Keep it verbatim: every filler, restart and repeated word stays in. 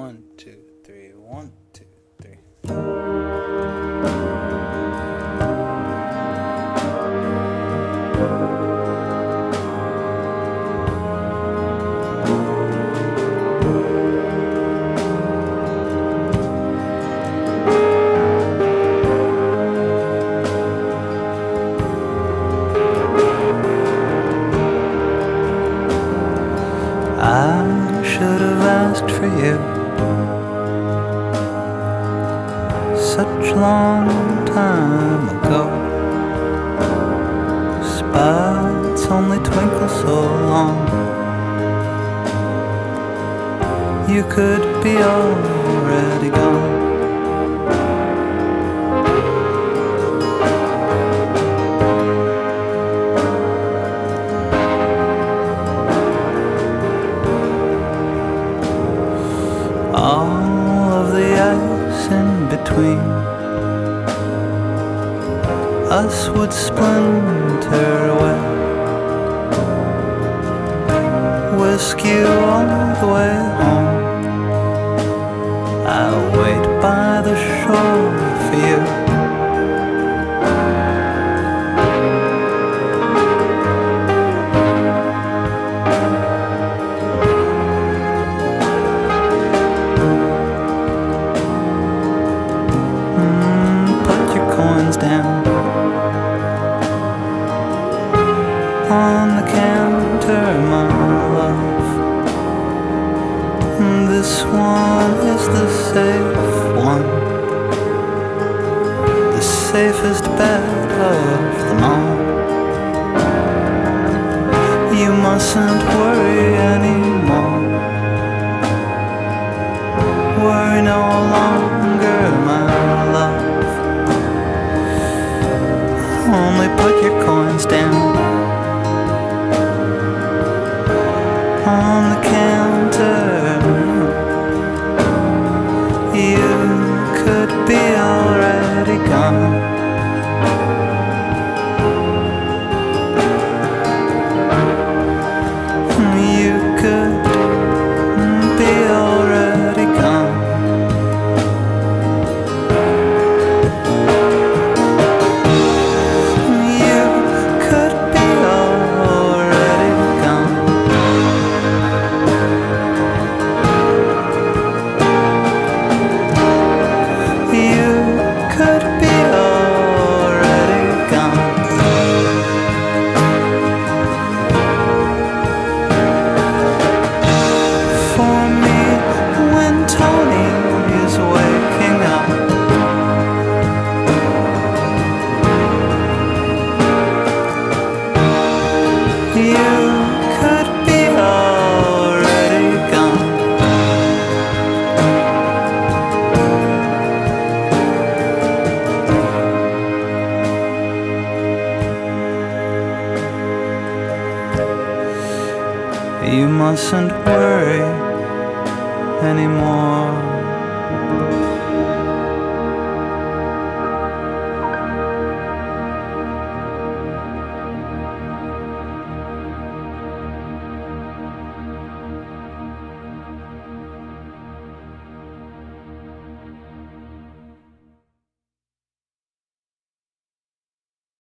One, two, three, one, two, three. I should have asked for you such long time ago. Spots only twinkle so long. You could be already gone. All of the ice in between us would splinter away, whisk you all the way home. I'll wait by the shore for you. Down on the counter, my love. This one is the safe one, the safest bet of them all. You mustn't worry anymore. Worry no longer, my love. Only put your coins down on the counter. You could be already gone. You could be already gone. You mustn't worry anymore.